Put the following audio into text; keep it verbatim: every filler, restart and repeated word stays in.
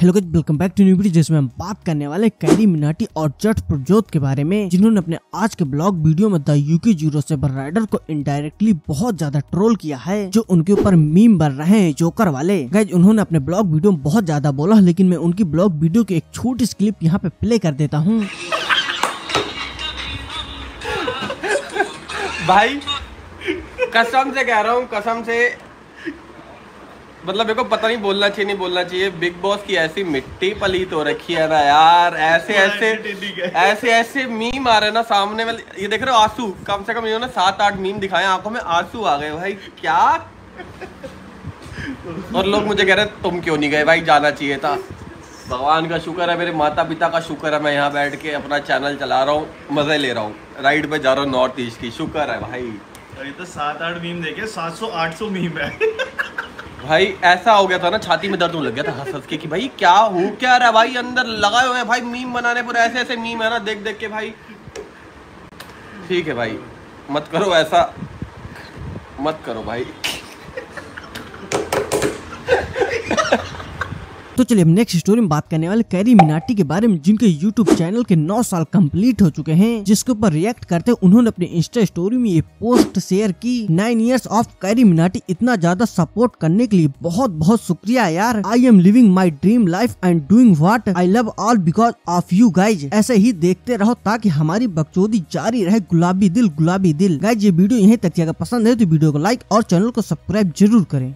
Hello guys, welcome back to new video जिसमें हम बात करने वाले कैरी मिनाटी और जट प्रज्योत के बारे में, जिन्होंने अपने आज के ब्लॉग वीडियो में the UK zero seven rider को इनडायरेक्टली बहुत ज्यादा ट्रोल किया है, जो उनके ऊपर मीम बन रहे हैं जोकर वाले। गाइस, उन्होंने अपने ब्लॉग वीडियो में बहुत ज्यादा बोला, लेकिन मैं उनकी ब्लॉग वीडियो की एक छोटी सी क्लिप यहाँ पे प्ले कर देता हूँ। भाई कसम से कह रहा हूँ, कसम से, मतलब मेरे को पता नहीं बोलना चाहिए नहीं बोलना चाहिए। बिग बॉस की ऐसी मिट्टी पलीत हो रखी है ना यार, ऐसे ऐसे ऐसे ऐसे मीम आ रहे हैं ना सामने वाले। ये देख रहे हो आंसू, कम से कम इन्होंने सात आठ मीम दिखाए, आंखों में आंसू आ गए भाई, क्या। और लोग मुझे कह रहे हैं तुम क्यों नहीं गए भाई, जाना चाहिए था। भगवान का शुक्र है, मेरे माता पिता का शुक्र है, मैं यहाँ बैठ के अपना चैनल चला रहा हूँ, मजे ले रहा हूँ, राइड पे जा रहा हूँ नॉर्थ ईस्ट की, शुक्र है भाई। ये तो सात आठ मीम देखे, सात सौ आठ सौ मीम है भाई। ऐसा हो गया था ना, छाती में दर्द होने लग गया था हंस हंस के कि भाई क्या हो क्या रहा भाई, अंदर लगाए हुए भाई मीम बनाने पर, ऐसे ऐसे मीम है ना देख देख के भाई। ठीक है भाई, मत करो ऐसा, मत करो भाई। तो चलिए हम नेक्स्ट स्टोरी में बात करने वाले कैरी मिनाटी के बारे में, जिनके यूट्यूब चैनल के नौ साल कंप्लीट हो चुके हैं, जिसके ऊपर रिएक्ट करते उन्होंने अपने इंस्टा स्टोरी में ये पोस्ट शेयर की। Nine years of Carry Minati, इतना ज्यादा सपोर्ट करने के लिए बहुत बहुत शुक्रिया यार। I am living my dream life and doing what I love all because of you guys. ऐसे ही देखते रहो ताकि हमारी बकचोदी जारी रहे, गुलाबी दिल गुलाबी दिल। गाइज, ये वीडियो यहीं तक, अगर पसंद है तो वीडियो को लाइक और चैनल को सब्सक्राइब जरूर करें।